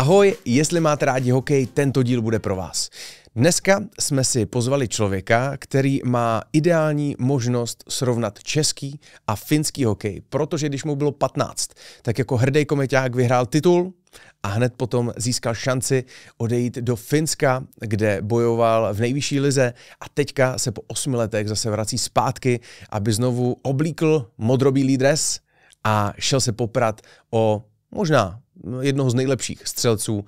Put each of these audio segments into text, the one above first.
Ahoj, jestli máte rádi hokej, tento díl bude pro vás. Dneska jsme si pozvali člověka, který má ideální možnost srovnat český a finský hokej, protože když mu bylo 15, tak jako hrdý komeťák vyhrál titul a hned potom získal šanci odejít do Finska, kde bojoval v nejvyšší lize a teďka se po 8 letech zase vrací zpátky, aby znovu oblíkl modrobílý dres a šel se poprat o možná jednoho z nejlepších střelců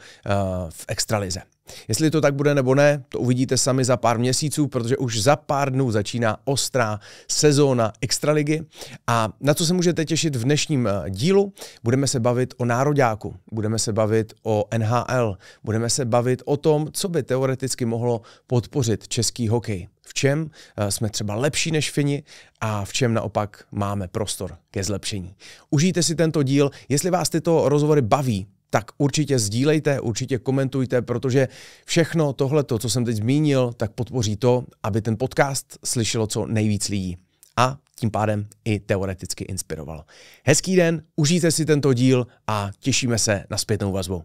v extralize. Jestli to tak bude nebo ne, to uvidíte sami za pár měsíců, protože už za pár dnů začíná ostrá sezóna extraligy. A na co se můžete těšit v dnešním dílu? Budeme se bavit o nároďáku, budeme se bavit o NHL, budeme se bavit o tom, co by teoreticky mohlo podpořit český hokej. V čem jsme třeba lepší než Fini a v čem naopak máme prostor ke zlepšení. Užijte si tento díl, jestli vás tyto rozhovory baví, tak určitě sdílejte, určitě komentujte, protože všechno tohleto, co jsem teď zmínil, tak podpoří to, aby ten podcast slyšelo co nejvíc lidí. A tím pádem i teoreticky inspirovalo. Hezký den, užijte si tento díl a těšíme se na zpětnou vazbu.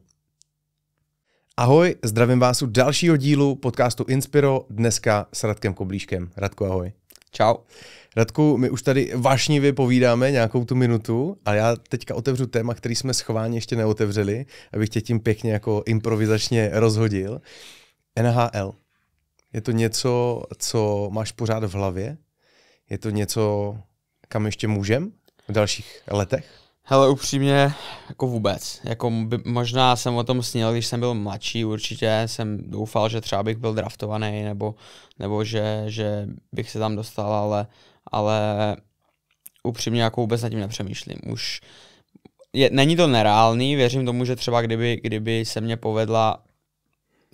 Ahoj, zdravím vás u dalšího dílu podcastu Inspiro, dneska s Radkem Koblíškem. Radku, ahoj. Čau. Radku, my už tady vášnivě povídáme nějakou tu minutu, ale já teďka otevřu téma, který jsme schválně ještě neotevřeli, abych tě tím pěkně jako improvizačně rozhodil. NHL. Je to něco, co máš pořád v hlavě? Je to něco, kam ještě můžem v dalších letech? Hele, upřímně, jako vůbec. Jako možná jsem o tom snil, když jsem byl mladší, určitě jsem doufal, že třeba bych byl draftovaný, nebo že bych se tam dostal, ale upřímně jako vůbec nad tím nepřemýšlím. Už není to nereálný, věřím tomu, že třeba kdyby se mě povedla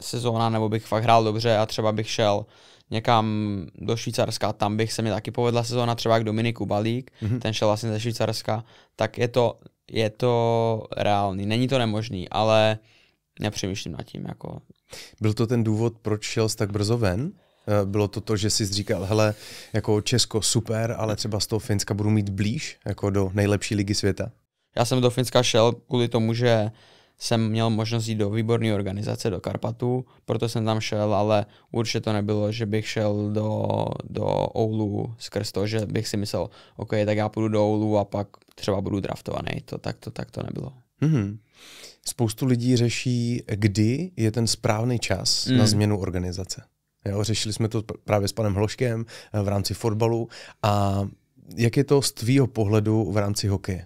sezóna, nebo bych fakt hrál dobře a třeba bych šel někam do Švýcarska, tam bych se mi taky povedla sezóna, třeba k Dominiku Balík, ten šel vlastně ze Švýcarska, tak je to reálný, není to nemožný, ale nepřemýšlím nad tím. Jako. Byl to ten důvod, proč šel jsi tak brzo ven? Bylo to to, že jsi říkal, hele, jako Česko super, ale třeba z toho Finska budu mít blíž, jako do nejlepší ligy světa? Já jsem do Finska šel kvůli tomu, že jsem měl možnost jít do výborné organizace, do Karpatů, proto jsem tam šel, ale určitě to nebylo, že bych šel do Oulu skrz to, že bych si myslel, OK, tak já půjdu do Oulu a pak třeba budu draftovaný, tak to nebylo. Spoustu lidí řeší, kdy je ten správný čas na změnu organizace. Jo, řešili jsme to právě s panem Hloškem v rámci fotbalu a jak je to z tvýho pohledu v rámci hokeje?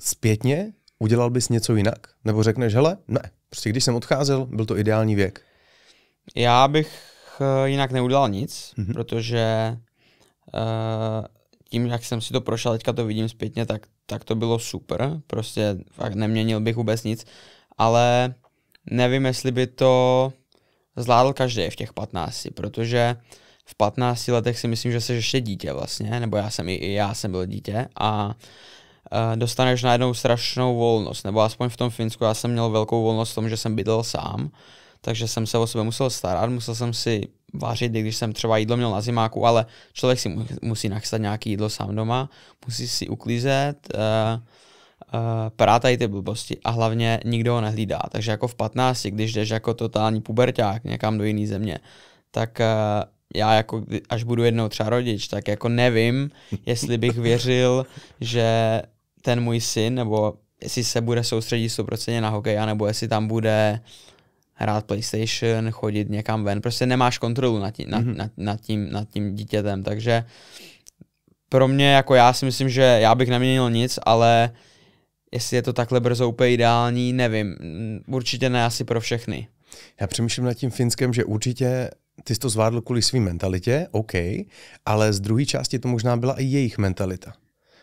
Zpětně? Udělal bys něco jinak? Nebo řekneš, hele, ne, prostě když jsem odcházel, byl to ideální věk. Já bych jinak neudělal nic, protože tím, jak jsem si to prošel, teďka to vidím zpětně, tak to bylo super, prostě fakt neměnil bych vůbec nic, ale nevím, jestli by to zvládl každý v těch 15, protože v 15 letech si myslím, že jsi ještě dítě vlastně, nebo já jsem byl dítě a dostaneš najednou strašnou volnost, nebo aspoň v tom Finsku já jsem měl velkou volnost v tom, že jsem bydlel sám, takže jsem se o sebe musel starat, musel jsem si vařit, když jsem třeba jídlo měl na zimáku, ale člověk si musí nachystat nějaké jídlo sám doma, musí si uklízet, prát tady ty blbosti a hlavně nikdo ho nehlídá, takže jako v 15, když jdeš jako totální puberťák někam do jiné země, tak já jako, až budu jednou třeba rodič, tak jako nevím, jestli bych věřil, že ten můj syn, nebo jestli se bude soustředit 100% na hokej, anebo jestli tam bude hrát PlayStation, chodit někam ven. Prostě nemáš kontrolu nad tím dítětem, takže pro mě, jako já si myslím, že já bych neměnil nic, ale jestli je to takhle brzo úplně ideální, nevím. Určitě ne asi pro všechny. Já přemýšlím nad tím Finskem, že určitě ty jsi to zvládl kvůli svým mentalitě, OK, ale z druhé části to možná byla i jejich mentalita.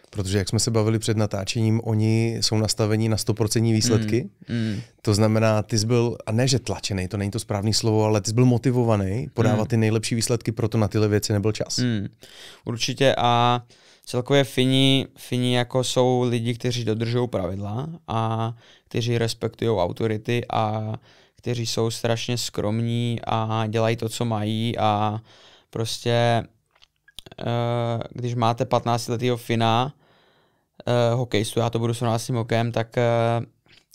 Protože jak jsme se bavili před natáčením, oni jsou nastaveni na 100% výsledky. To znamená, ty jsi byl, a ne že tlačený, to není to správné slovo, ale ty jsi byl motivovaný podávat ty nejlepší výsledky, proto na tyhle věci nebyl čas. Určitě a celkově Fini jako jsou lidi, kteří dodržují pravidla a kteří respektují autority a kteří jsou strašně skromní a dělají to, co mají a prostě když máte 15-letýho Fina hokejistu, já to budu srovnávat s tím hokejem, tak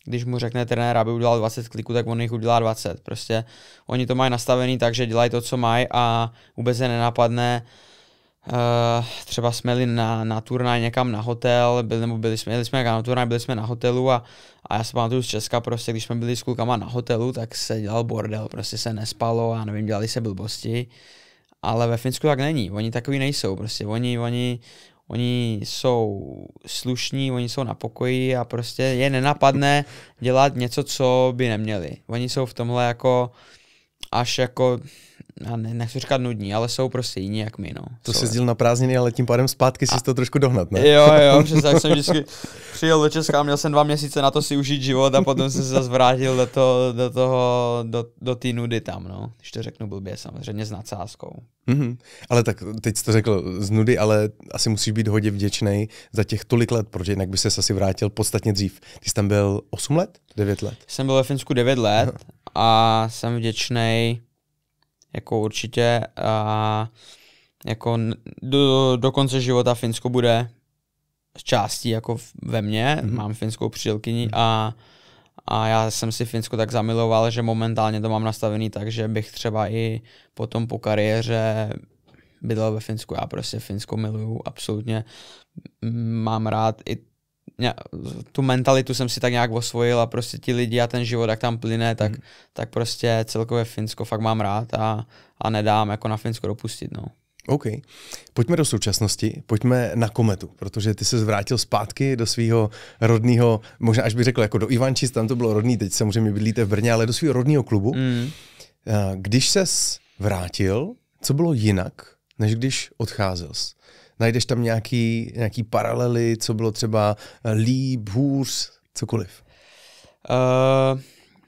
když mu řekne trenér, aby udělal 20 kliků, tak on jich udělá 20. Prostě oni to mají nastavený tak, že dělají to, co mají a vůbec je nenapadne. Třeba jsme jeli na turnaj někam na hotel, jeli jsme na turnaj, byli jsme na hotelu a já se pamatuju z Česka, prostě když jsme byli s klukama na hotelu, tak se dělal bordel, prostě se nespalo a nevím, dělali se blbosti, ale ve Finsku tak není, oni takový nejsou, prostě oni jsou slušní, oni jsou na pokoji a prostě je nenapadne dělat něco, co by neměli, oni jsou v tomhle jako až jako, nechci říkat nudní, ale jsou prostě jiní jak my, no. To jsi jezdil na prázdniny, ale tím pádem zpátky si to trošku dohnat, ne? Jo, přesně tak jsem vždycky přijel do Česka, měl jsem 2 měsíce na to si užít život a potom jsem se zase vrátil do té nudy tam, no. Když to řeknu blbě, samozřejmě s nadsázkou. Ale tak teď jsi to řekl z nudy, ale asi musíš být hodně vděčnej za těch tolik let, protože jinak by ses asi vrátil podstatně dřív. Ty jsi tam byl 8 let? 9 let? Jsem byl ve Finsku 9 let. A jsem vděčnej, jako určitě, a jako do konce života Finsko bude z částí jako ve mně, mám finskou přítelkyni a já jsem si Finsko tak zamiloval, že momentálně to mám nastavený tak, že bych třeba i potom po kariéře bydlel ve Finsku. Já prostě Finsko miluju, absolutně mám rád i tu mentalitu jsem si tak nějak osvojil a prostě ti lidi a ten život, jak tam plyne, tak prostě celkově Finsko fakt mám rád a nedám jako na Finsko dopustit. No. OK. Pojďme do současnosti, pojďme na Kometu, protože ty se zvrátil zpátky do svého rodného, možná až bych řekl jako do Ivančic, tam to bylo rodný, teď samozřejmě bydlíte v Brně, ale do svého rodného klubu. Když ses vrátil, co bylo jinak, než když odcházel? Najdeš tam nějaký paralely, co bylo třeba líp, hůř, cokoliv?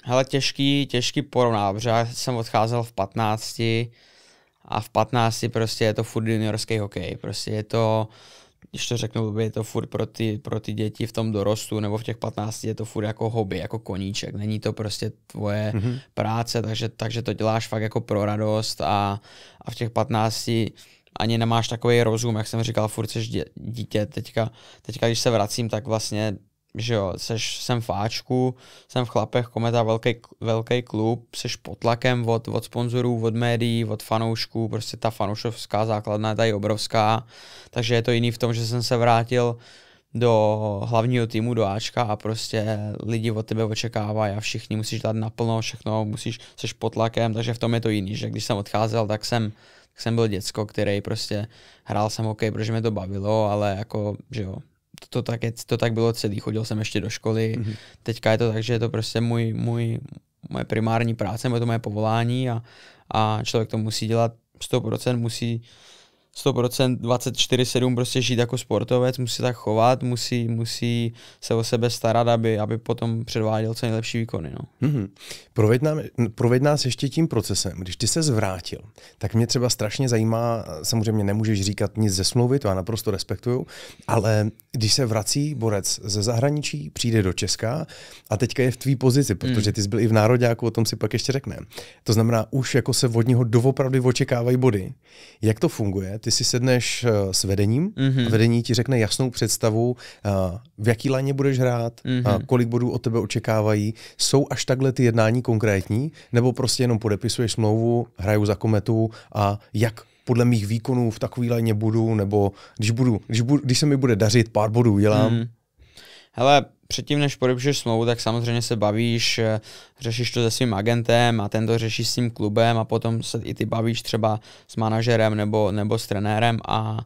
Hele, těžký porovnává, protože já jsem odcházel v 15 a v 15 prostě je to furt juniorský hokej. Prostě je to, když to řeknu, je to furt pro ty děti v tom dorostu, nebo v těch 15 je to furt jako hobby, jako koníček. Není to prostě tvoje práce, takže to děláš fakt jako pro radost a v těch 15 ani nemáš takový rozum, jak jsem říkal, furt seš dítě, teďka když se vracím, tak vlastně, že jo, jsem v Fáčku, jsem v Chlapech, Kometa, velký klub, seš pod tlakem od sponzorů, od médií, od fanoušků, prostě ta fanoušovská základna je tady obrovská, takže je to jiný v tom, že jsem se vrátil do hlavního týmu, do Ačka a prostě lidi od tebe očekávají a všichni musíš dát naplno, všechno, seš pod tlakem, takže v tom je to jiný, že když jsem odcházel, tak jsem byl děcko, který prostě hrál jsem hokej, protože mě to bavilo, ale jako, že jo, to tak bylo celý, chodil jsem ještě do školy, teďka je to tak, že je to prostě moje primární práce, je to moje povolání a člověk to musí dělat 100%, musí 100% 24/7 prostě žít jako sportovec, musí tak chovat, musí se o sebe starat, aby potom předváděl co nejlepší výkony. No. Proveď nás ještě tím procesem. Když ty se zvrátil, tak mě třeba strašně zajímá, samozřejmě nemůžeš říkat nic ze smlouvy, to já naprosto respektuju, ale když se vrací borec ze zahraničí, přijde do Česka a teďka je v tvý pozici, protože ty jsi byl i v nároďáku, o tom si pak ještě řekneme. To znamená, už jako se od něho doopravdy očekávají body. Jak to funguje? Ty si sedneš s vedením a vedení ti řekne jasnou představu, v jaký lajně budeš hrát, kolik bodů od tebe očekávají. Jsou až takhle ty jednání konkrétní, nebo prostě jenom podepisuješ smlouvu, hraju za Kometu a jak podle mých výkonů v takový lajně budu, nebo když se mi bude dařit, pár bodů dělám. Hele, předtím, než podepišeš smlouvu, tak samozřejmě se bavíš, řešíš to se svým agentem a ten to řeší s tím klubem a potom se i ty bavíš třeba s manažerem nebo s trenérem a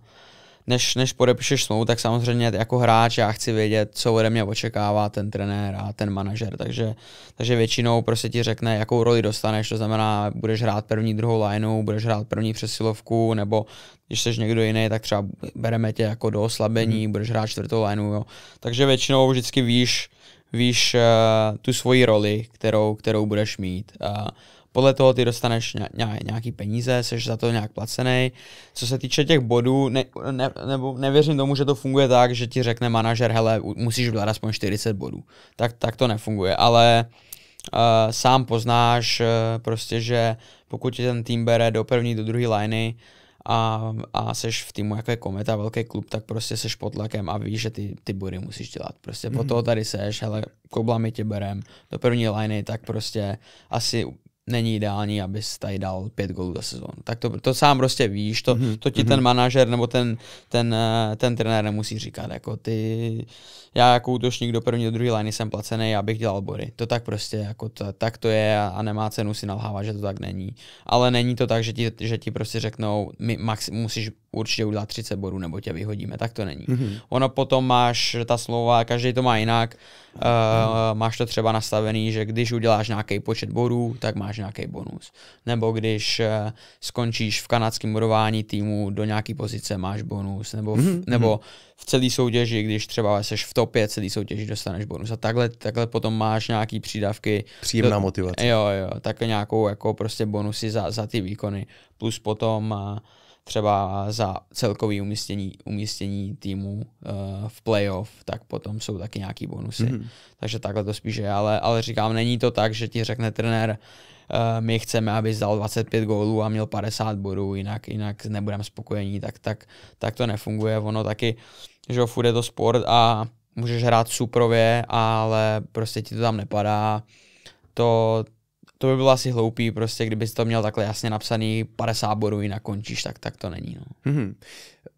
než podepišeš smlouvu, tak samozřejmě jako hráč já chci vědět, co ode mě očekává ten trenér a ten manažer, takže většinou prostě ti řekne, jakou roli dostaneš, to znamená, budeš hrát první, druhou lineu, budeš hrát první přesilovku, nebo když jsi někdo jiný, tak třeba bereme tě jako do oslabení, budeš hrát čtvrtou lineu, jo. Takže většinou vždycky víš tu svoji roli, kterou budeš mít. Podle toho ty dostaneš nějaký peníze, jsi za to nějak placený. Co se týče těch bodů, nevěřím tomu, že to funguje tak, že ti řekne manažer, hele, musíš udělat aspoň 40 bodů. Tak to nefunguje, ale sám poznáš prostě, že pokud ti ten tým bere do první, do druhé liney a seš v týmu, jako je Kometa, velký klub, tak prostě seš pod tlakem a víš, že ty bury musíš dělat. Prostě po toho tady seš, hele, koblami tě berem do první liney, tak prostě asi není ideální, abys tady dal 5 gólů za sezónu. Tak to sám prostě víš, to ti ten manažer nebo ten trenér nemusí říkat. Jako já jako útočník do první, do druhé liny jsem placený, abych dělal body. To tak prostě, jako tak to je a nemá cenu si nalhávat, že to tak není. Ale není to tak, že ti prostě řeknou, musíš určitě udělat 30 bodů nebo tě vyhodíme. Tak to není. Ono potom máš ta slova, každý to má jinak. Máš to třeba nastavený, že když uděláš nějaký počet bodů, tak máš nějaký bonus. Nebo když skončíš v kanadském bodování týmu do nějaké pozice, máš bonus. Nebo v celé soutěži, když třeba seš v top 5 celé soutěži, dostaneš bonus. A takhle potom máš nějaké přídavky. Příjemná motivace. Jo, tak nějakou jako prostě bonusy za ty výkony. Plus potom třeba za celkový umístění týmu v playoff, tak potom jsou taky nějaký bonusy. Takže takhle to spíš je, ale říkám, není to tak, že ti řekne trenér, my chceme, aby dal 25 gólů a měl 50 bodů, jinak nebudeme spokojení, tak to nefunguje. Ono taky, že furt je to sport a můžeš hrát suprově, ale prostě ti to tam nepadá. To by bylo asi hloupý, prostě, kdyby jsi to měl takhle jasně napsaný, 50 bodů jinak končíš, tak to není. No.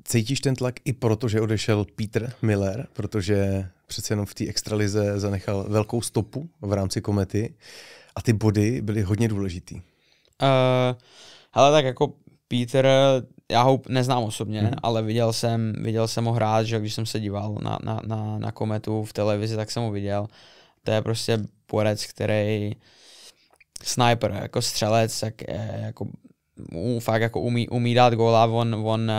Cítíš ten tlak i proto, že odešel Petr Miller, protože přece jenom v té extralize zanechal velkou stopu v rámci Komety a ty body byly hodně důležitý. Hele, tak jako Petr, já ho neznám osobně, ale viděl jsem ho hrát, že když jsem se díval na Kometu v televizi, tak jsem ho viděl. To je prostě borec, který sniper, jako střelec, tak jako, fakt jako umí dát góla, on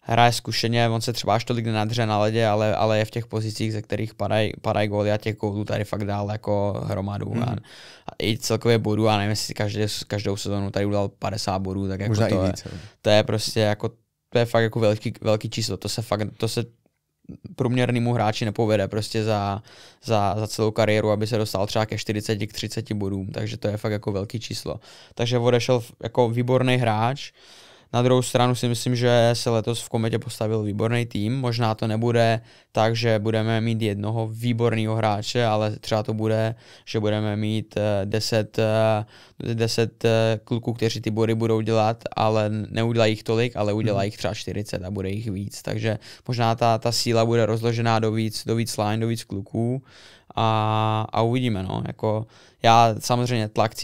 hraje zkušeně, on se třeba až tolik nenadře na ledě, ale je v těch pozicích, ze kterých padají góly a těch gólů tady fakt dál jako hromadu. A i celkově bodů, a nevím, jestli každou sezonu tady udal 50 bodů, tak jako možná to i víc, to je prostě jako, to je fakt jako velký číslo, to se průměrnému hráči nepovede prostě za celou kariéru, aby se dostal třeba ke 40-30 bodům, takže to je fakt jako velký číslo. Takže odešel jako výborný hráč. Na druhou stranu si myslím, že se letos v Kometě postavil výborný tým. Možná to nebude tak, že budeme mít jednoho výborného hráče, ale třeba to bude, že budeme mít 10 kluků, kteří ty body budou dělat, ale neudělají jich tolik, ale udělají jich třeba 40 a bude jich víc. Takže možná ta síla bude rozložená do víc line, do víc kluků a uvidíme. No. Jako, já samozřejmě tlak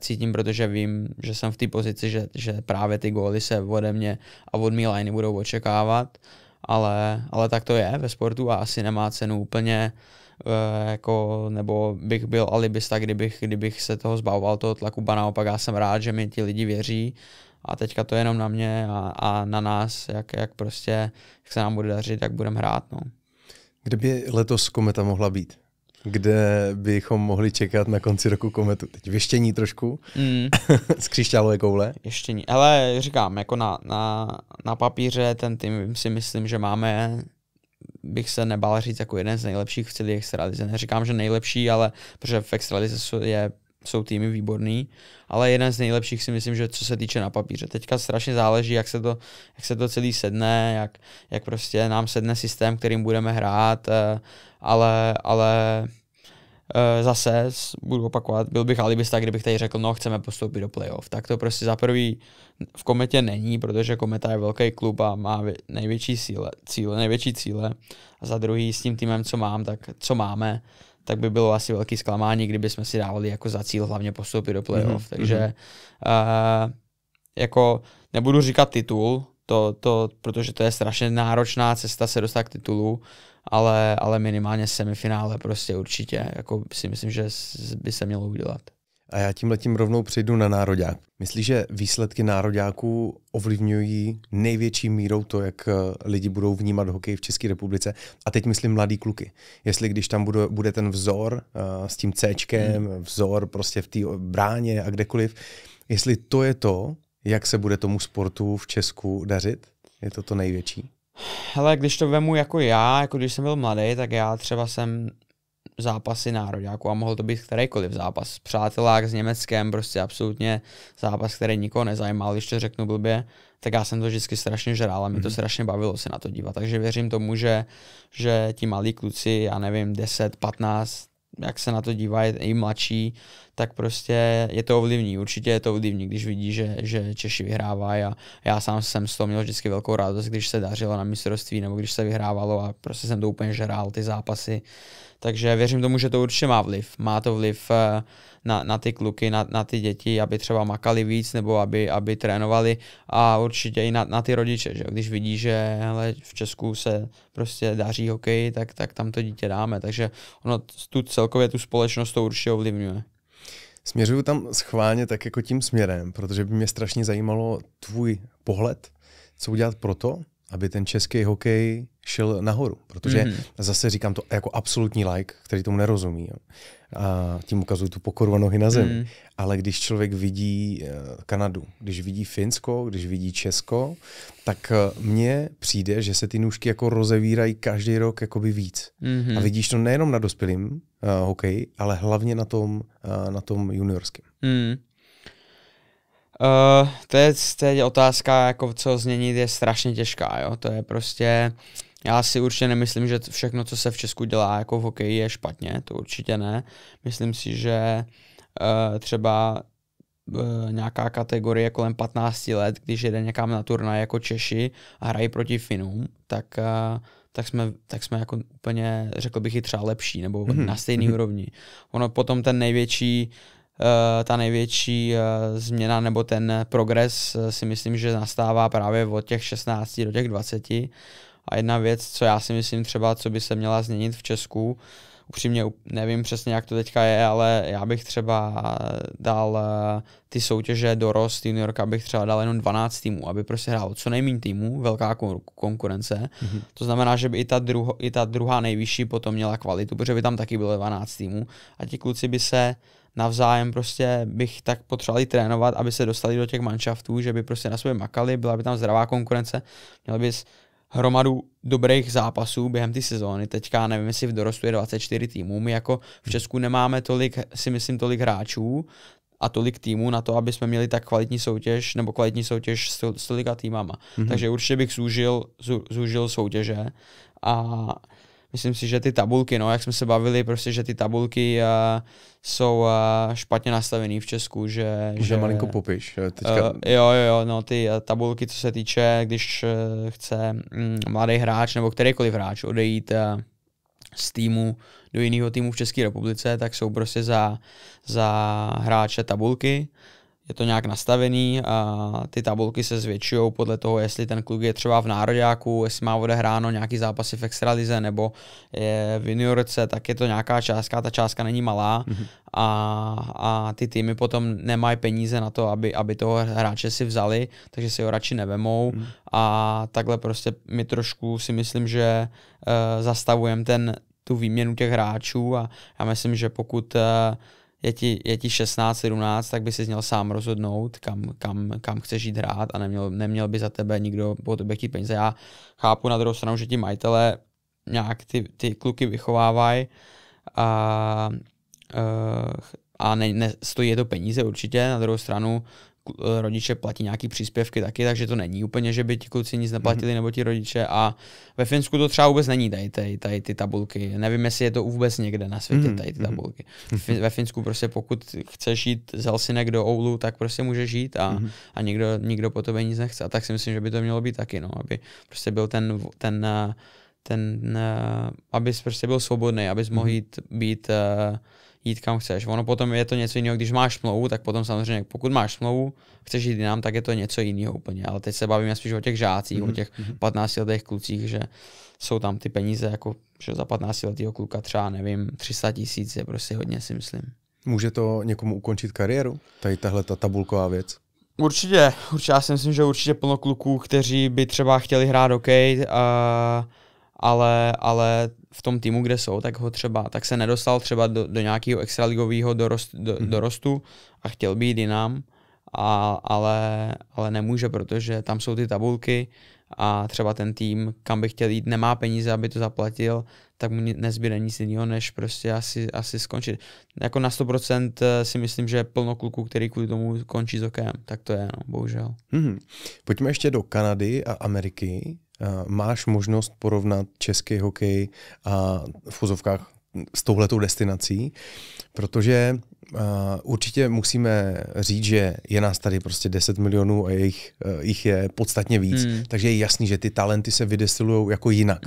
cítím, protože vím, že jsem v té pozici, že právě ty góly se ode mě a od mý liney budou očekávat, ale tak to je ve sportu a asi nemá cenu úplně, jako, nebo bych byl alibista, kdybych se toho zbavoval, toho tlaku, ba naopak, já jsem rád, že mi ti lidi věří a teďka to je jenom na mě a na nás, jak se nám bude dařit, jak budeme hrát. No. Kde by letos Kometa mohla být? Kde bychom mohli čekat na konci roku Kometu? Teď věštění trošku z křišťálové koule. Věštění. Ale říkám, jako na papíře ten tým si myslím, že máme, bych se nebál říct, jako jeden z nejlepších v celé extralize. Neříkám, že nejlepší, ale protože v extralize jsou týmy výborný, ale jeden z nejlepších si myslím, že co se týče na papíře. Teďka strašně záleží, jak se to celý sedne, jak prostě nám sedne systém, kterým budeme hrát, ale zase budu opakovat, byl bych alibista, kdybych tady řekl, no chceme postoupit do playoff. Tak to prostě za prvý v Kometě není, protože Kometa je velký klub a má největší cíle. A za druhý s tím týmem, co máme, tak by bylo asi velký zklamání, kdyby jsme si dávali jako za cíl hlavně postoupit do playoff. Takže jako nebudu říkat titul, protože to je strašně náročná cesta se dostat k titulu, ale minimálně semifinále prostě určitě, jako si myslím, že by se mělo udělat. A já tímhletím rovnou přejdu na nároďák. Myslíš, že výsledky nároďáků ovlivňují největší mírou to, jak lidi budou vnímat hokej v České republice? A teď myslím mladý kluky. Jestli když tam bude ten vzor s tím Cčkem, vzor prostě v té bráně a kdekoliv, jestli to je to, jak se bude tomu sportu v Česku dařit? Je to to největší? Hele, když to vemu jako já, jako když jsem byl mladý, tak já třeba jsem zápasy nároďáků a mohl to být kterýkoliv zápas. Přátelák s Německem, prostě absolutně zápas, který nikoho nezajímal, ještě řeknu blbě, tak já jsem to vždycky strašně žral a mě to strašně bavilo se na to dívat. Takže věřím tomu, že ti malí kluci, já nevím, 10, 15, jak se na to dívají, i mladší, tak prostě je to ovlivní. Určitě je to ovlivní, když vidí, že Češi vyhrávají, a já sám jsem z toho měl vždycky velkou radost, když se dařilo na mistrovství nebo když se vyhrávalo, a prostě jsem to úplně žral, ty zápasy. Takže věřím tomu, že to určitě má vliv. Má to vliv na ty kluky, na ty děti, aby třeba makali víc nebo aby trénovali, a určitě i na ty rodiče. Že? Když vidí, že hele, v Česku se prostě daří hokej, tak tam to dítě dáme. Takže ono celkově tu společnost to určitě ovlivňuje. Směřuju tam schválně tak jako tím směrem, protože by mě strašně zajímalo tvůj pohled, co udělat proto, aby ten český hokej šel nahoru. Protože zase říkám to jako absolutní laik, který tomu nerozumí. Jo. A tím ukazuju tu pokoru a nohy na zemi. Ale když člověk vidí Kanadu, když vidí Finsko, když vidí Česko, tak mně přijde, že se ty nůžky jako rozevírají každý rok jakoby víc. A vidíš to nejenom na dospělým hokeji, ale hlavně na tom juniorském. To je otázka, jako co změnit, je strašně těžká. Jo? To je prostě, já si určitě nemyslím, že všechno, co se v Česku dělá jako v hokeji, je špatně, to určitě ne. Myslím si, že třeba nějaká kategorie kolem 15 let, když jede někam na turnaj jako Češi a hrají proti Finům, tak jsme jako úplně, řekl bych, i třeba lepší, nebo na stejné úrovni. Ono potom ten největší změna nebo ten progres si myslím, že nastává právě od těch 16 do těch 20. A jedna věc, co já si myslím třeba, co by se měla změnit v Česku, upřímně nevím přesně, jak to teďka je, ale já bych třeba dal ty soutěže dorost, juniorka bych třeba dal jenom 12 týmů, aby prostě hrálo co nejméně týmů, velká konkurence. To znamená, že by i ta druhá nejvyšší potom měla kvalitu, protože by tam taky bylo 12 týmů a ti kluci by se navzájem prostě bych tak potřebovali trénovat, aby se dostali do těch manšaftů, že by prostě na sobě makali, byla by tam zdravá konkurence, měl bys hromadu dobrých zápasů během té sezóny. Teďka nevím, jestli v dorostu je 24 týmů, my jako v Česku nemáme tolik, si myslím, tolik hráčů a tolik týmů na to, aby jsme měli tak kvalitní soutěž, nebo kvalitní soutěž s tolika týmama. Takže určitě bych zúžil soutěže a myslím si, že ty tabulky, no, jak jsme se bavili, prostě, že ty tabulky jsou špatně nastavený v Česku, že... Možná malinko popiš. Teďka... Jo, no, ty tabulky, co se týče, když chce mladý hráč nebo kterýkoliv hráč odejít z týmu do jiného týmu v České republice, tak jsou prostě za hráče tabulky. Je to nějak nastavený a ty tabulky se zvětšují podle toho, jestli ten kluk je třeba v nároďáku, jestli má odehráno nějaký zápasy v extralize nebo je v juniorce, tak je to nějaká částka, ta částka není malá a ty týmy potom nemají peníze na to, aby toho hráče si vzali, takže si ho radši nevemou a takhle prostě my trošku si myslím, že zastavujeme tu výměnu těch hráčů a já myslím, že pokud je ti 16, 17, tak by si měl sám rozhodnout, kam chceš jít hrát a neměl by za tebe nikdo po tebe chtít peníze. Já chápu na druhou stranu, že ti majitele nějak ty kluky vychovávají a stojí je to peníze určitě. Na druhou stranu rodiče platí nějaký příspěvky taky, takže to není úplně, že by ti kluci nic neplatili nebo ti rodiče a ve Finsku to třeba vůbec není tady ty tabulky. Nevím, jestli je to vůbec někde na světě tady ty tabulky. Ve Finsku prostě pokud chceš jít z Helsinek do Oulu, tak prostě můžeš jít a nikdo po tobě nic nechce. A tak si myslím, že by to mělo být taky, no, aby prostě byl abys prostě byl svobodný, abys mohl jít kam chceš. Ono potom je to něco jiného, když máš smlouvu, tak potom samozřejmě, pokud máš smlouvu, chceš jít jinam, tak je to něco jiného úplně. Ale teď se bavíme spíš o těch žácích, o těch 15letých klucích, že jsou tam ty peníze, jako že za 15letého kluka třeba, nevím, 300 000 je prostě hodně, si myslím. Může to někomu ukončit kariéru? Tady tahle ta tabulková věc? Určitě. Já si myslím, že určitě plno kluků, kteří by třeba chtěli hrát hokej, ale v tom týmu, kde jsou, tak se nedostal třeba do nějakého extraligového dorostu a chtěl být jinam, ale nemůže, protože tam jsou ty tabulky a třeba ten tým, kam by chtěl jít, nemá peníze, aby to zaplatil, tak mu nezbyde nic jiného, než prostě asi skončit. Jako na 100% si myslím, že je plno kluků, který kvůli tomu končí s hokejem. Tak to je, no, bohužel. Pojďme ještě do Kanady a Ameriky. Máš možnost porovnat český hokej a v uvozovkách s touhletou destinací, protože určitě musíme říct, že je nás tady prostě 10 milionů a jich je podstatně víc, takže je jasný, že ty talenty se vydestilujou jako jinak.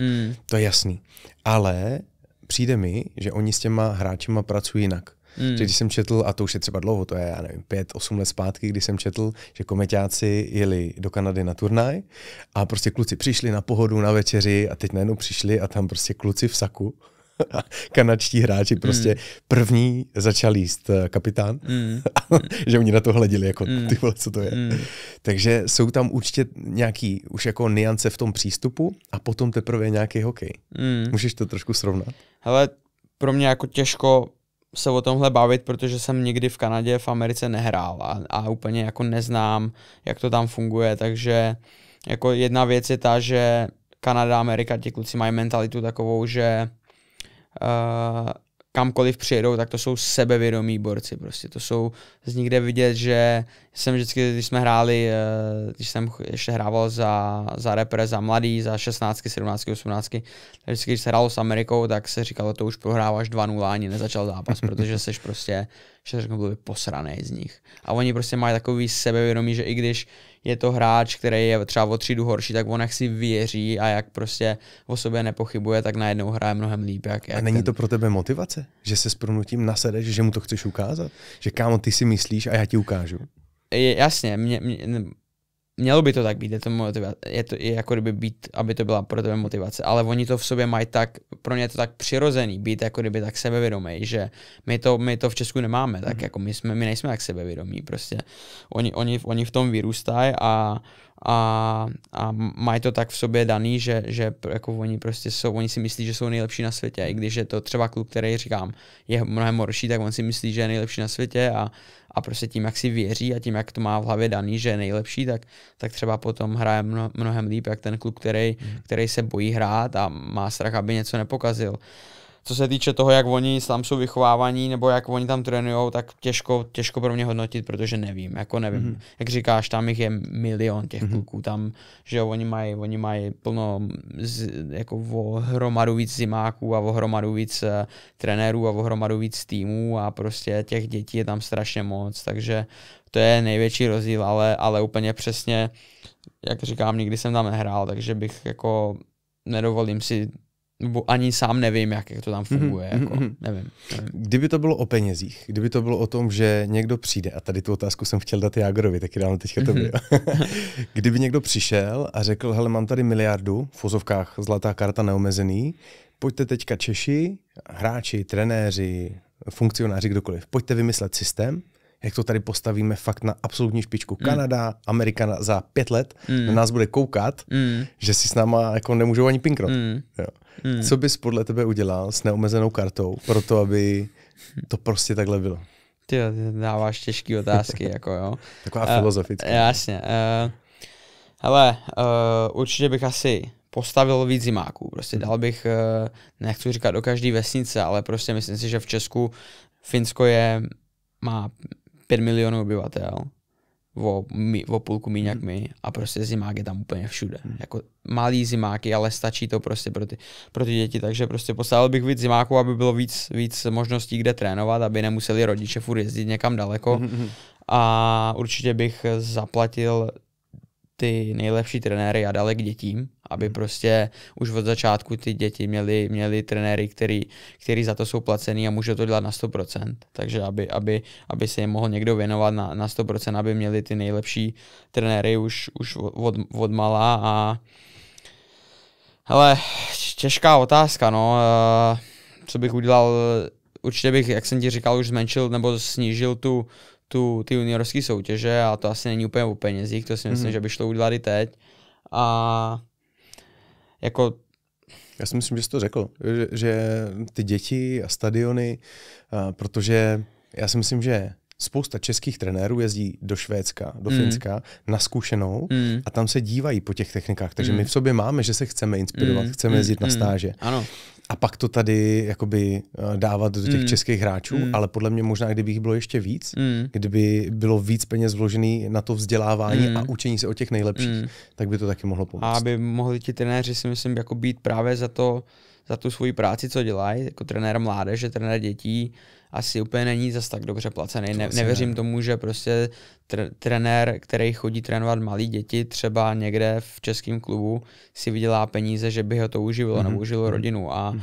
To je jasný. Ale přijde mi, že oni s těma hráčima pracují jinak. Když jsem četl, a to už je třeba dlouho, to je, já nevím, 5–8 let zpátky, když jsem četl, že komeťáci jeli do Kanady na turnaj a prostě kluci přišli na pohodu, na večeři a teď najednou přišli a tam prostě kluci v saku. Kanadští hráči prostě první začal jíst kapitán, že oni na to hleděli, jako ty vole, co to je. Takže jsou tam určitě nějaký už jako niance v tom přístupu a potom teprve nějaký hokej. Můžeš to trošku srovnat? Hele, pro mě jako těžko se o tomhle bavit, protože jsem nikdy v Kanadě, v Americe nehrál a úplně jako neznám, jak to tam funguje, takže jako jedna věc je ta, že Kanada, Amerika, ti kluci mají mentalitu takovou, že kamkoliv přijedou, tak to jsou sebevědomí borci prostě, to jsou z nikde vidět, že jsem vždycky, když jsme hráli, když jsem ještě hrával za repre, za mladý, za 16, 17, 18, vždycky, když se hrálo s Amerikou, tak se říkalo, to už prohráváš 2–0 a ani nezačal zápas, protože seš prostě, že řeknu, byl posranej z nich. A oni prostě mají takový sebevědomí, že i když je to hráč, který je třeba o třídu horší, tak on jak si věří a jak prostě o sobě nepochybuje, tak najednou hraje mnohem líp. A není to pro tebe motivace? Že se s průnutím nasedeš, že mu to chceš ukázat? Že kámo, ty si myslíš a já ti ukážu? Jasně, mělo by to tak být, je jako kdyby být, aby to byla pro tebe motivace, ale oni to v sobě mají tak, pro ně je to tak přirozený, být jako kdyby tak sebevědomý, že my to v Česku nemáme, tak jako my nejsme tak sebevědomí, prostě oni v tom vyrůstají a mají to tak v sobě daný, že jako oni prostě jsou, oni si myslí, že jsou nejlepší na světě, i když je to třeba kluk, který říkám, je mnohem horší, tak on si myslí, že je nejlepší na světě a prostě tím, jak si věří a tím, jak to má v hlavě daný, že je nejlepší, tak třeba potom hraje mnohem líp, jak ten kluk, který se bojí hrát a má strach, aby něco nepokazil. Co se týče toho, jak oni tam jsou vychovávaní nebo jak oni tam trénujou, tak těžko pro mě hodnotit, protože nevím. Jako nevím. Jak říkáš, tam jich je milion těch kluků. Tam, že jo, oni mají plno jako o hromadu víc zimáků a o hromadu víc trenérů a o hromadu víc týmů a prostě těch dětí je tam strašně moc. Takže to je největší rozdíl, ale úplně přesně, jak říkám, nikdy jsem tam nehrál, takže bych jako nedovolím si. Ani sám nevím, jak to tam funguje. Nevím. Kdyby to bylo o penězích, kdyby to bylo o tom, že někdo přijde, a tady tu otázku jsem chtěl dát Jágorovi, taky dám teďka tobě. Kdyby někdo přišel a řekl, hele, mám tady miliardu, v fozovkách zlatá karta neomezený, pojďte teďka Češi, hráči, trenéři, funkcionáři, kdokoliv, pojďte vymyslet systém, jak to tady postavíme fakt na absolutní špičku. Kanada, Amerika za 5 let na nás bude koukat, že si s náma jako nemůžou ani pinkrot. Co bys podle tebe udělal s neomezenou kartou pro to, aby to prostě takhle bylo? Ty dáváš těžké otázky. Jako jo. Taková filozofická. Jasně. Hele, určitě bych asi postavil víc zimáků. Prostě dal bych, nechci říkat do každé vesnice, ale prostě myslím si, že v Česku Finsko má 5 milionů obyvatel, o půlku míň jak my, a prostě zimák je tam úplně všude. Jako malý zimáky, ale stačí to prostě pro ty děti, takže prostě postavil bych víc zimáků, aby bylo víc možností, kde trénovat, aby nemuseli rodiče furt jezdit někam daleko. A určitě bych zaplatil ty nejlepší trenéry a dal je k dětím, aby prostě už od začátku ty děti měli trenéry, který za to jsou placený a můžou to dělat na 100%. Takže aby se jim mohl někdo věnovat na 100%, aby měli ty nejlepší trenéry už od malá. A hele, těžká otázka, no. Co bych udělal? Určitě bych, jak jsem ti říkal, už zmenšil nebo snížil ty juniorské soutěže, a to asi není úplně o penězích, to si myslím, že by šlo udělat i teď. A jako... Já si myslím, že jsi to řekl, že ty děti a stadiony, protože já si myslím, že spousta českých trenérů jezdí do Švédska, do Finska na zkušenou a tam se dívají po těch technikách. Takže my v sobě máme, že se chceme inspirovat, chceme jezdit na stáže. Ano. A pak to tady jakoby dávat do těch českých hráčů, ale podle mě možná, kdybych bylo ještě víc, kdyby bylo víc peněz vložený na to vzdělávání a učení se o těch nejlepších, tak by to taky mohlo pomoct. A aby mohli ti trenéři, si myslím, jako být právě za to, za tu svoji práci, co dělají, jako trenér mládeže, trenér dětí, asi úplně není zas tak dobře placený. Ne, nevěřím tomu, že prostě trenér, který chodí trénovat malý děti, třeba někde v českém klubu, si vydělá peníze, že by ho to uživilo nebo uživilo rodinu. A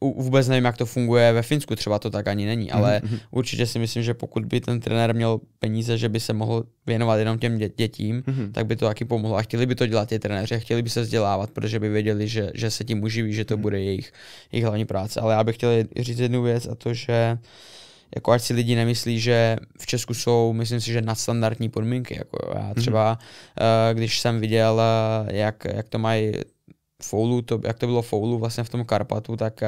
vůbec nevím, jak to funguje ve Finsku, třeba to tak ani není, ale určitě si myslím, že pokud by ten trenér měl peníze, že by se mohl věnovat jenom těm dětím, tak by to taky pomohlo. A chtěli by to dělat ti trenéři, chtěli by se vzdělávat, protože by věděli, že se tím uživí, že to bude jejich hlavní práce. Ale já bych chtěl říct jednu věc, a to, že jako ať si lidi nemyslí, že v Česku jsou, myslím si, že nadstandardní podmínky. Jako já třeba, když jsem viděl, jak to mají v Oulu, jak to bylo v Oulu vlastně v tom Karpatu, tak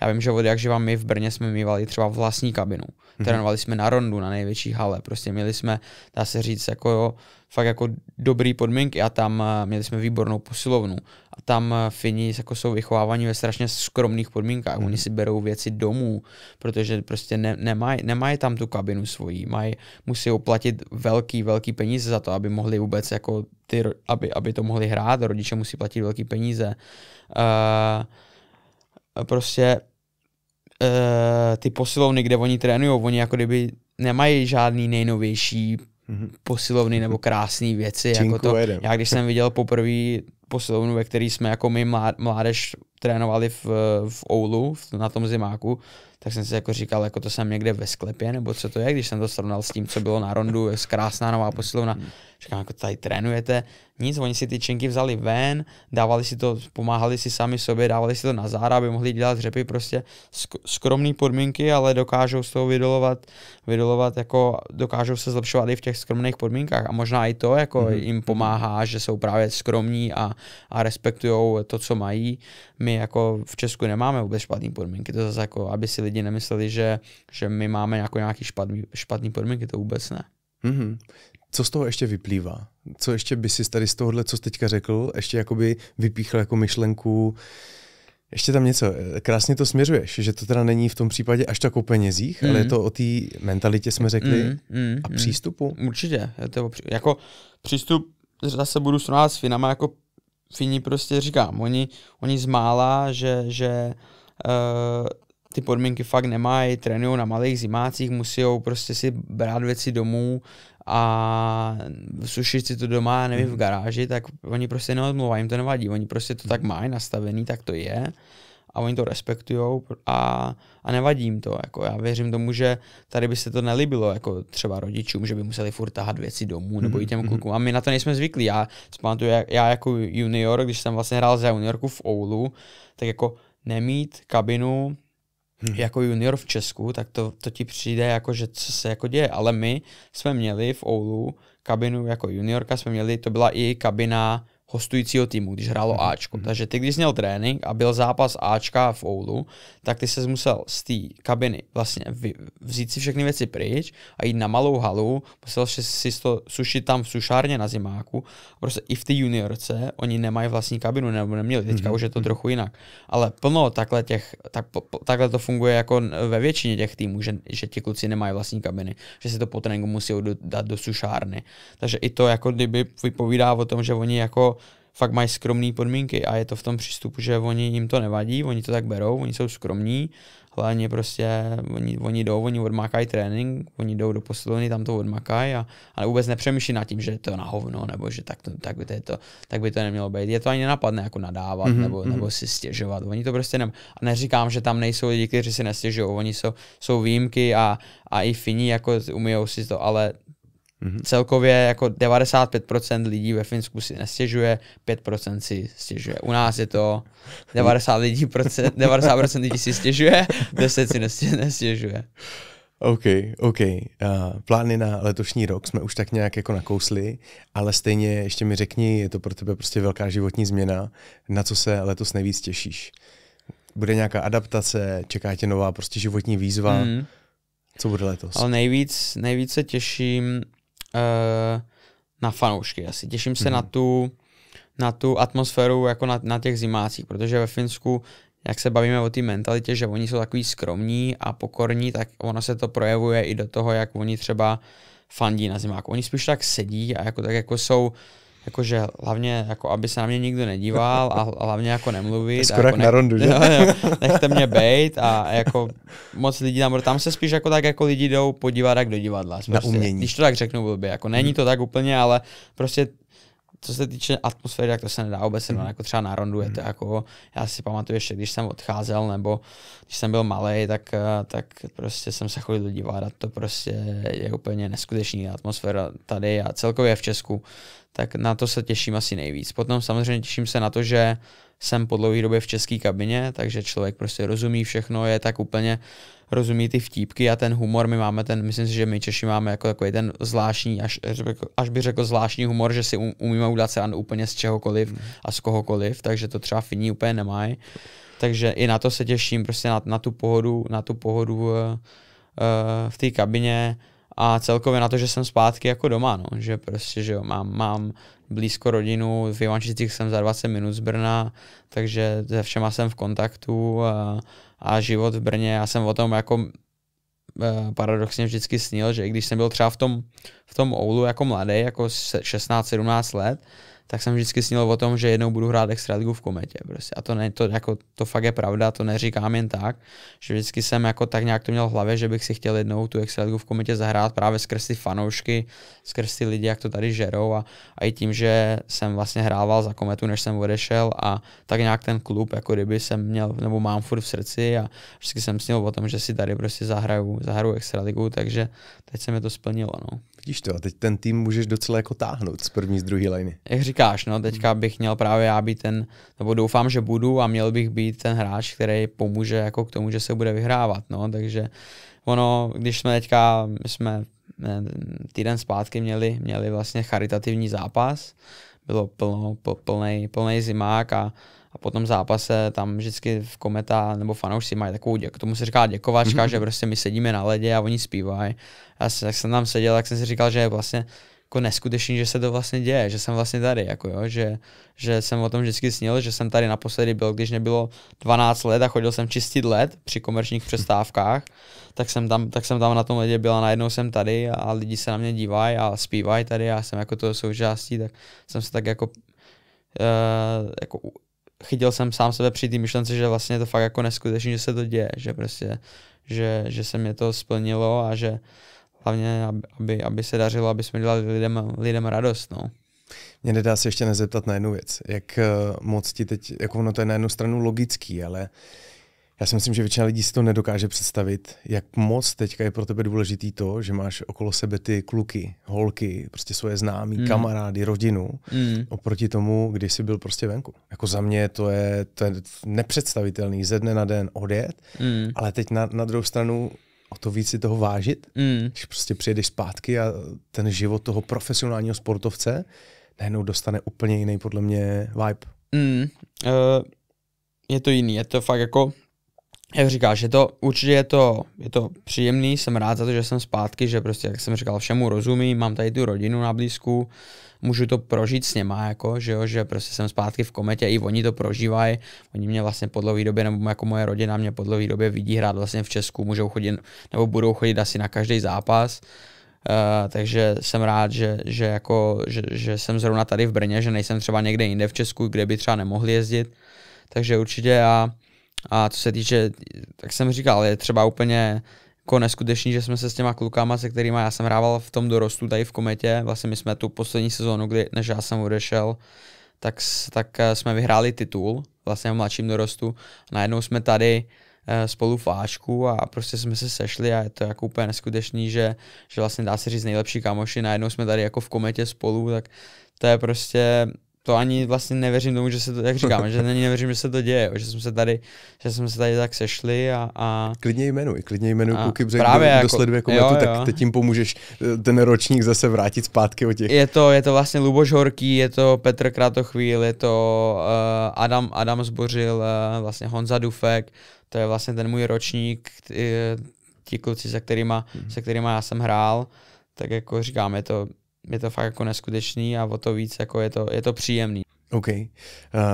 já vím, že od jak živa my v Brně jsme mívali třeba vlastní kabinu. Trénovali jsme na rondu, na největší hale. Prostě měli jsme, dá se říct, jako fakt jako dobrý podmínky a tam měli jsme výbornou posilovnu. A tam Fini jako jsou vychovávaní ve strašně skromných podmínkách. Oni si berou věci domů, protože prostě nemají tam tu kabinu svoji. Musí platit velký peníze za to, aby mohli vůbec jako aby to mohli hrát. Rodiče musí platit velký peníze. Ty posilovny, kde oni trénujou, oni jako kdyby nemají žádný nejnovější posilovny nebo krásné věci. Jako to, já když jsem viděl poprvé posilovnu, ve který jsme jako my mládež trénovali v Oulu, na tom zimáku, tak jsem si jako říkal, jako to jsem někde ve sklepě, nebo co to je, když jsem to srovnal s tím, co bylo na rondu, krásná nová posilovna. Říkám, jako tady trénujete, nic, oni si ty činky vzali ven, dávali si to, pomáhali si sami sobě, dávali si to na záda, aby mohli dělat řepy, prostě skromné podmínky, ale dokážou z toho vydolovat jako dokážou se zlepšovat i v těch skromných podmínkách a možná i to jako jim pomáhá, že jsou právě skromní a respektujou to, co mají. My jako v Česku nemáme vůbec špatné podmínky, to zase jako, aby si lidi nemysleli, že my máme jako nějaké špatné podmínky, to vůbec ne. Co z toho ještě vyplývá? Co ještě by si tady z tohohle, co jsi teďka řekl, ještě jakoby vypíchl jako myšlenku, ještě tam něco, krásně to směřuješ, že to teda není v tom případě až tak o penězích, ale je to o té mentalitě, jsme řekli, a přístupu. Určitě, jako přístup, zase budu srovnávat s Finama, jako Fini prostě říkám, oni zmála, že ty podmínky fakt nemají, trénujou na malých zimácích, musí prostě si brát věci domů a sušit si to doma, nevím, v garáži, tak oni prostě neodmluvají, jim to nevadí, oni prostě to tak mají nastavený, tak to je a oni to respektujou a nevadí jim to. Jako já věřím tomu, že tady by se to nelíbilo jako třeba rodičům, že by museli furt tahat věci domů nebo i těm klukům. A my na to nejsme zvyklí. Já si pamatuju, já jako junior, když jsem vlastně hrál za juniorku v Oulu, tak jako nemít kabinu jako junior v Česku, tak to ti přijde jako, že co se jako děje. Ale my jsme měli v Oulu kabinu jako juniorka, jsme měli, to byla i kabina hostujícího týmu, když hrálo Ačko. Takže ty, když jsi měl trénink a byl zápas Ačka v Oulu, tak ty ses musel z té kabiny vlastně vzít si všechny věci pryč a jít na malou halu, musel si to sušit tam v sušárně na zimáku. Prostě i v té juniorce oni nemají vlastní kabinu, nebo neměli, teďka už je to trochu jinak. Ale plno takhle to funguje jako ve většině těch týmů, že ti kluci nemají vlastní kabiny, že si to po tréninku musí dát do sušárny. Takže i to jako kdyby vypovídá o tom, že oni jako fakt mají skromné podmínky a je to v tom přístupu, že oni jim to nevadí, oni to tak berou, oni jsou skromní, hlavně prostě oni odmakají trénink, oni jdou do posilovny, tam to odmakají a vůbec nepřemýšlí nad tím, že je to na hovno, nebo že tak by to nemělo být. Je to ani nenapadne jako nadávat nebo si stěžovat, oni to prostě a neříkám, že tam nejsou lidi, kteří si nestěžují, oni jsou výjimky a i Fini jako umíjou si to, ale celkově jako 95% lidí ve Finsku si nestěžuje, 5% si stěžuje. U nás je to 90% lidí si stěžuje, 10% si nestěžuje. OK. Plány na letošní rok jsme už tak nějak jako nakousli, ale stejně ještě mi řekni, je to pro tebe prostě velká životní změna, na co se letos nejvíc těšíš? Bude nějaká adaptace, čeká tě nová prostě životní výzva? Co bude letos? Ale nejvíc se těším na fanoušky. Asi těším se na tu atmosféru jako na těch zimácích, protože ve Finsku, jak se bavíme o té mentalitě, že oni jsou takový skromní a pokorní, tak ono se to projevuje i do toho, jak oni třeba fandí na zimáku. Oni spíš tak sedí a jako tak jako jsou, jakože hlavně, jako aby se na mě nikdo nedíval a hlavně jako nemluvit. Skoro jako na rondu, že? Nechte mě bejt a jako moc lidí tam se spíš jako tak jako lidi jdou podívat jak do divadla. Prostě, když to tak řeknu blbě, jako není to tak úplně, ale prostě co se týče atmosféry, tak to se nedá vůbec jako třeba na rondu je to jako, já si pamatuju ještě, když jsem odcházel nebo když jsem byl malej, tak prostě jsem se chodil do divadla, to prostě je úplně neskutečný atmosféra tady a celkově v Česku, tak na to se těším asi nejvíc. Potom samozřejmě těším se na to, že jsem po dlouhé době v české kabině, takže člověk prostě rozumí všechno, je tak úplně, rozumí ty vtípky a ten humor, myslím si, že my Češi máme jako takový ten zvláštní, až bych řekl zvláštní humor, že si umíme udělat srandu úplně z čehokoliv a z kohokoliv, takže to třeba Finí úplně nemají. Takže i na to se těším, prostě na tu pohodu v té kabině a celkově na to, že jsem zpátky jako doma, no, že prostě, že jo, mám blízko rodinu, v Jivančicích jsem za 20 minut z Brna, takže se všema jsem v kontaktu a život v Brně, já jsem o tom jako paradoxně vždycky snil, že i když jsem byl třeba v tom Oulu jako mladý, jako 16-17 let, tak jsem vždycky snil o tom, že jednou budu hrát extraligu v Kometě. Prostě. A to fakt je pravda, to neříkám jen tak, že vždycky jsem jako tak nějak to měl v hlavě, že bych si chtěl jednou tu extraligu v Kometě zahrát právě skrz ty fanoušky, skrz ty lidi, jak to tady žerou a i tím, že jsem vlastně hrával za Kometu, než jsem odešel a tak nějak ten klub, jako kdyby jsem měl, nebo mám furt v srdci a vždycky jsem snil o tom, že si tady prostě zahraju extraligu, takže teď se mi to splnilo. No. Vidíš to, a teď ten tým můžeš docela jako táhnout z první, z druhé liny. No, teďka bych měl právě já být ten, nebo doufám, že budu a měl bych být ten hráč, který pomůže jako k tomu, že se bude vyhrávat, no, takže ono, když jsme teďka, týden zpátky měli vlastně charitativní zápas, bylo plnej zimák a po tom zápase tam vždycky v Kometa nebo fanoušci mají takovou, k tomu se říká děkovačka, že prostě my sedíme na ledě a oni zpívají. Jak jsem tam seděl, tak jsem si říkal, že je vlastně jako neskutečný, že se to vlastně děje, že jsem vlastně tady, jako jo, že jsem o tom vždycky snil, že jsem tady naposledy byl, když mě bylo 12 let a chodil jsem čistit led při komerčních přestávkách, tak jsem tam na tom ledě byl a najednou jsem tady a lidi se na mě dívají a zpívají tady a jsem jako toho součástí, tak jsem se tak jako chytil jsem sám sebe při té myšlence, že vlastně je to fakt jako neskutečný, že se to děje, že prostě, že se mě to splnilo a že hlavně, aby se dařilo, aby jsme dělali lidem radost. No. Mě nedá se ještě nezeptat na jednu věc. Jak moc ti teď, jako ono to je na jednu stranu logický, ale já si myslím, že většina lidí si to nedokáže představit, jak moc teďka je pro tebe důležitý to, že máš okolo sebe ty kluky, holky, prostě svoje známí, kamarády, rodinu, oproti tomu, když jsi byl prostě venku. Jako za mě to je nepředstavitelný ze dne na den odjet, ale teď na druhou stranu o to víc si toho vážit, když prostě přijedeš zpátky a ten život toho profesionálního sportovce najednou dostane úplně jiný podle mě vibe. Je to jiný, je to fakt jako, jak říkáš, určitě je to příjemný, jsem rád za to, že jsem zpátky, že prostě, jak jsem říkal, všemu rozumím, mám tady tu rodinu na blízku, můžu to prožít s něma, jako, že jo, že prostě jsem zpátky v Kometě, i oni to prožívají, oni mě vlastně po dlouhé době, nebo jako moje rodina mě po dlouhé době vidí hrát vlastně v Česku, můžou chodit, nebo budou chodit asi na každý zápas, takže jsem rád, že jsem zrovna tady v Brně, že nejsem třeba někde jinde v Česku, kde by třeba nemohli jezdit, takže určitě a co se týče, tak jsem říkal, je třeba úplně jako neskutečný, že jsme se s těma klukama, se kterými já jsem hrával v tom dorostu tady v Kometě, vlastně my jsme tu poslední sezónu, než já jsem odešel, tak jsme vyhráli titul vlastně v mladším dorostu. Najednou jsme tady spolu v Ačku a prostě jsme se sešli a je to jako úplně neskutečný, že vlastně dá se říct nejlepší kamoši, najednou jsme tady jako v Kometě spolu, tak to je prostě, to ani vlastně nevěřím tomu, že se to, jak říkám, že ani nevěřím, že se to děje, že jsme se tady tak sešli a klidně jmenuj kluky, protože kdo sleduje Kometu, tak teď jim pomůžeš ten ročník zase vrátit zpátky o těch. Je to vlastně Luboš Horký, je to Petr Kratochvíl, je to Adam Zbořil, vlastně Honza Dufek, to je vlastně ten můj ročník, ti kluci, se kterýma já jsem hrál, tak jako říkám, je to fakt jako neskutečný a o to víc jako je to příjemný. OK.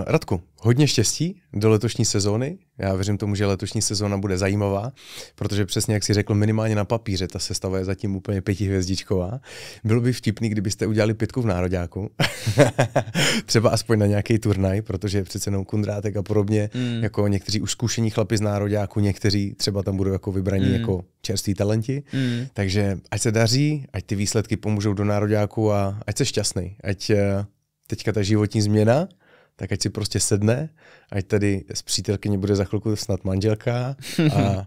Radku, hodně štěstí do letošní sezóny. Já věřím tomu, že letošní sezóna bude zajímavá, protože přesně jak jsi řekl, minimálně na papíře ta sestava je zatím úplně pětihvězdičková. Bylo by vtipný, kdybyste udělali pětku v nároďáku. Třeba aspoň na nějaký turnaj, protože přece jenom Kundrátek a podobně, jako někteří už zkušení chlapi z nároďáku, někteří třeba tam budou jako vybraní jako čerství talenti. Takže ať se daří, ať ty výsledky pomůžou do nároďáku a ať jsi šťastný, ať teďka ta životní změna, tak ať si prostě sedne, ať tady s přítelkyní bude za chvilku snad manželka a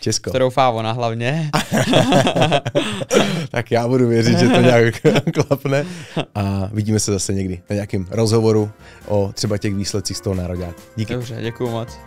Česko. To doufá ona hlavně. Tak já budu věřit, že to nějak klapne a vidíme se zase někdy na nějakém rozhovoru o třeba těch výsledcích z toho nároďáku. Díky. Dobře, děkuju moc.